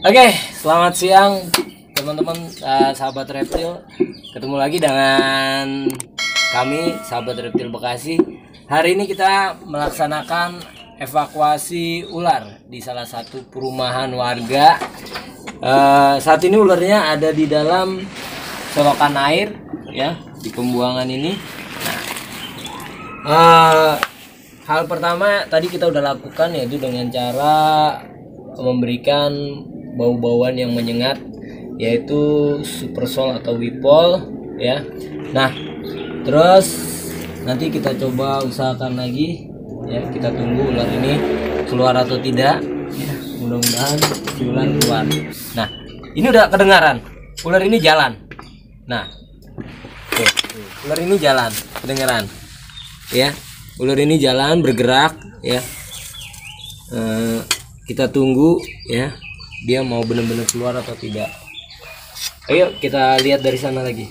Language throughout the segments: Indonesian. Oke, selamat siang teman-teman, sahabat reptil. Ketemu lagi dengan kami, sahabat reptil Bekasi. Hari ini kita melaksanakan evakuasi ular di salah satu perumahan warga. Saat ini ularnya ada di dalam selokan air, ya, di pembuangan ini. Hal pertama tadi kita udah lakukan yaitu dengan cara memberikan bau-bauan yang menyengat, yaitu supersol atau wipol, ya. Nah, terus nanti kita coba usahakan lagi, ya, kita tunggu ular ini keluar atau tidak, ya. Mudah-mudahan si ular keluar. Nah, ini udah kedengaran, ular ini jalan. Nah, tuh, ular ini jalan, kedengaran, ya. Ular ini jalan, bergerak, ya. Kita tunggu, ya, dia mau benar-benar keluar atau tidak. Ayo kita lihat dari sana lagi.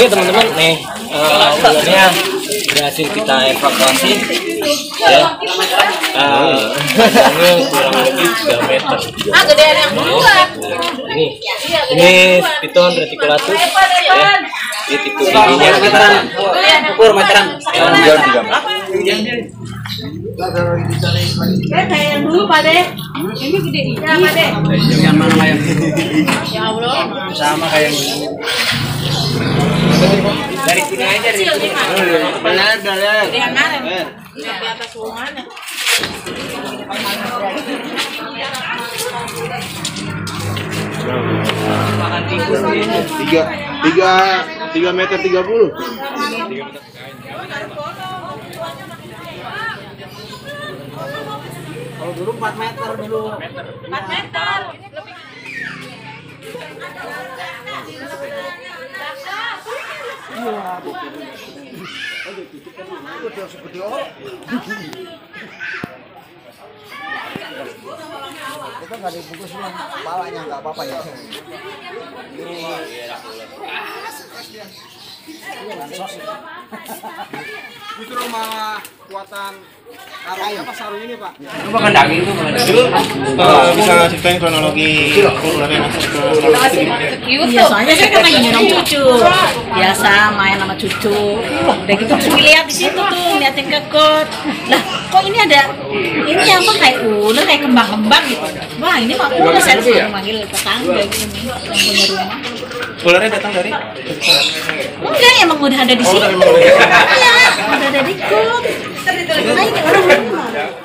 Oke teman-teman, nih ularnya berhasil kita evakuasi, ya. Ini kurang lebih 3 meter. Ini python reticulatus, ya. Ini tipe giginya meteran, ya, 3 meter. Ya kayak yang dulu Pak De. Ini gede ya Pak De. Yang mana kayak ya Allah. Sama kayak yang dulu. Dari sini aja dari sini. Benar. Yang mana? Di atas rumahnya. Makan tikus ini 3 meter 30. 3 meter. Kalau dulu 4 meter dulu. 4 meter. Lebih. Kita nggak dibungkus lah, palanya nggak apa-apa ya. Itu rumah kuatan apa sarung ini Pak? Itu makan daging tuh, makan daging. Bisa ceritain kronologi ularnya masuk ke soalnya saya kan lagi nyerang cucu. Biasa main sama cucu. Udah gitu terus lihat di situ tuh, liatin ke kot. Lah, kok ini ada ini apa kayak ular kayak kembang-kembang gitu. Wah, ini mah ular, saya tuh manggil tetangga gini. Punya rumah. Ularnya datang dari? Enggak, emang udah ada di sini. Iya, udah ada di kot. Terus itu lagi orang rumah.